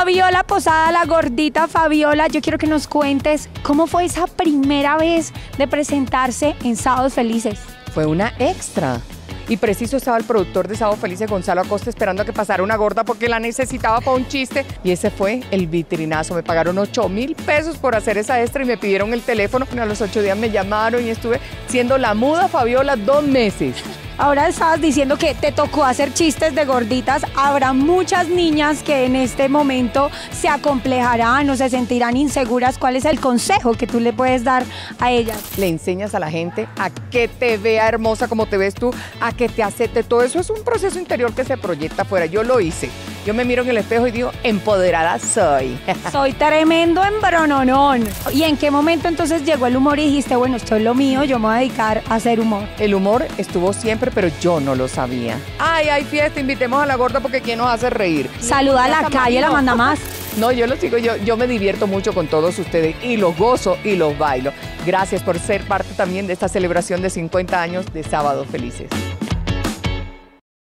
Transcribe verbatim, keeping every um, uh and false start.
Fabiola Posada, la gordita Fabiola, yo quiero que nos cuentes cómo fue esa primera vez de presentarse en Sábados Felices. Fue una extra. Y preciso estaba el productor de Sábados Felices, Gonzalo Acosta, esperando a que pasara una gorda porque la necesitaba para un chiste. Y ese fue el vitrinazo. Me pagaron ocho mil pesos por hacer esa extra y me pidieron el teléfono. A los ocho días me llamaron y estuve siendo la muda Fabiola dos meses. Ahora estabas diciendo que te tocó hacer chistes de gorditas. Habrá muchas niñas que en este momento se acomplejarán o se sentirán inseguras. ¿Cuál es el consejo que tú le puedes dar a ellas? Le enseñas a la gente a que te vea hermosa como te ves tú, a que te acepte. Todo eso es un proceso interior que se proyecta afuera. Yo lo hice. Yo me miro en el espejo y digo, empoderada soy. Soy tremendo embrononón. ¿Y en qué momento entonces llegó el humor y dijiste, bueno, esto es lo mío, yo me voy a dedicar a hacer humor? El humor estuvo siempre, pero yo no lo sabía. Ay, hay fiesta, invitemos a la gorda porque ¿quién nos hace reír? Saluda a la calle, la manda más. No, yo lo sigo, yo, yo me divierto mucho con todos ustedes y los gozo y los bailo. Gracias por ser parte también de esta celebración de cincuenta años de Sábados Felices.